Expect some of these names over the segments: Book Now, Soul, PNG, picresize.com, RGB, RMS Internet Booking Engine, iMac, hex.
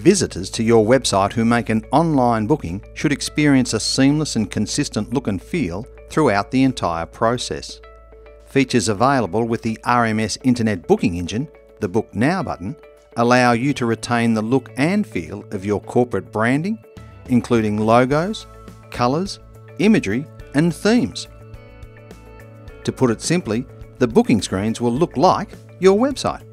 Visitors to your website who make an online booking should experience a seamless and consistent look and feel throughout the entire process. Features available with the RMS Internet Booking Engine, the Book Now button, allow you to retain the look and feel of your corporate branding, including logos, colours, imagery and themes. To put it simply, the booking screens will look like your website.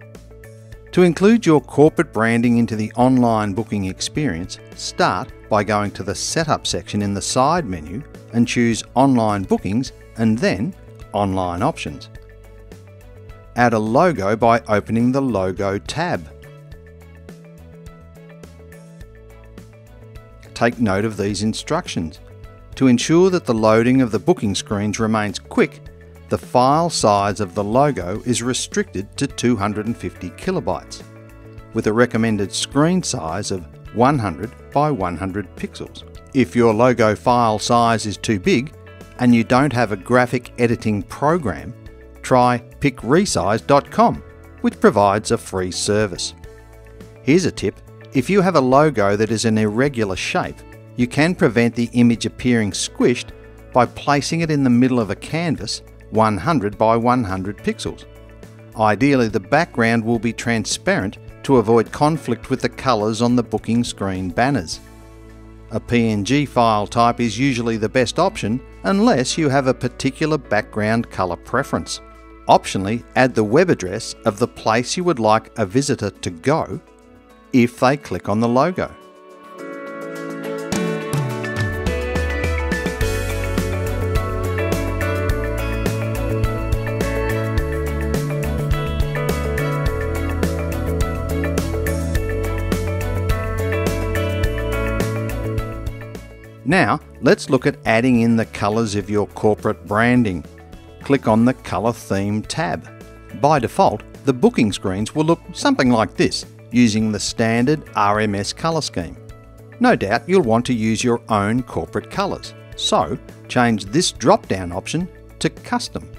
To include your corporate branding into the online booking experience, start by going to the Setup section in the side menu and choose Online Bookings and then Online Options. Add a logo by opening the Logo tab. Take note of these instructions. To ensure that the loading of the booking screens remains quick, the file size of the logo is restricted to 250 kilobytes, with a recommended screen size of 100 by 100 pixels. If your logo file size is too big and you don't have a graphic editing program, try picresize.com, which provides a free service. Here's a tip: if you have a logo that is an irregular shape, you can prevent the image appearing squished by placing it in the middle of a canvas 100 by 100 pixels. Ideally, the background will be transparent to avoid conflict with the colours on the booking screen banners. A PNG file type is usually the best option unless you have a particular background colour preference. Optionally, add the web address of the place you would like a visitor to go if they click on the logo. Now, let's look at adding in the colours of your corporate branding. Click on the Colour Theme tab. By default, the booking screens will look something like this, using the standard RMS colour scheme. No doubt you'll want to use your own corporate colours, so change this drop-down option to Custom.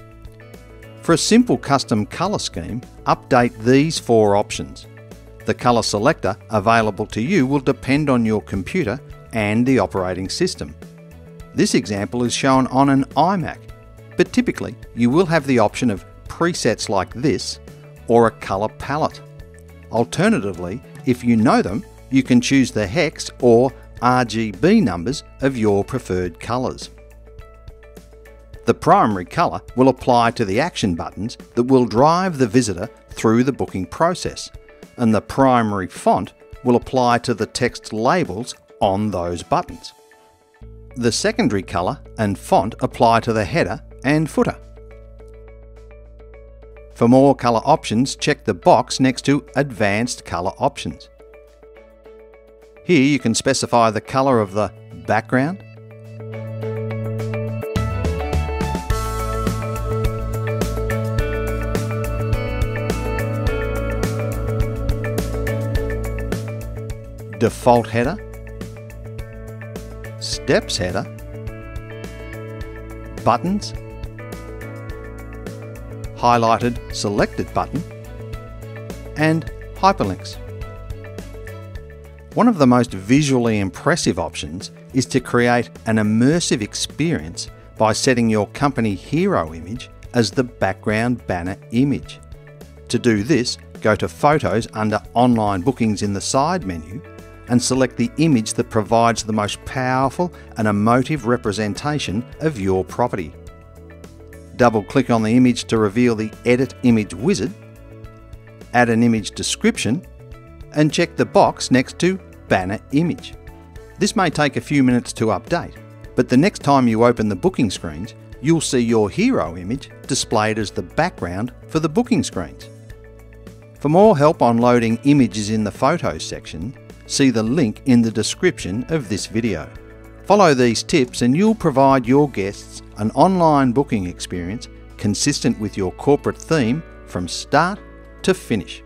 For a simple custom colour scheme, update these four options. The colour selector available to you will depend on your computer and the operating system. This example is shown on an iMac, but typically you will have the option of presets like this or a colour palette. Alternatively, if you know them, you can choose the hex or RGB numbers of your preferred colours. The primary colour will apply to the action buttons that will drive the visitor through the booking process, and the primary font will apply to the text labels on those buttons. The secondary colour and font apply to the header and footer. For more colour options, check the box next to Advanced Colour Options. Here you can specify the colour of the background, default header, steps header, buttons, highlighted selected button, and hyperlinks. One of the most visually impressive options is to create an immersive experience by setting your company hero image as the background banner image. To do this, go to Photos under Online Bookings in the side menu and select the image that provides the most powerful and emotive representation of your property. Double-click on the image to reveal the Edit Image wizard, add an image description, and check the box next to Banner Image. This may take a few minutes to update, but the next time you open the booking screens, you'll see your hero image displayed as the background for the booking screens. For more help on loading images in the Photos section, see the link in the description of this video. Follow these tips and you'll provide your guests an online booking experience consistent with your corporate theme from start to finish.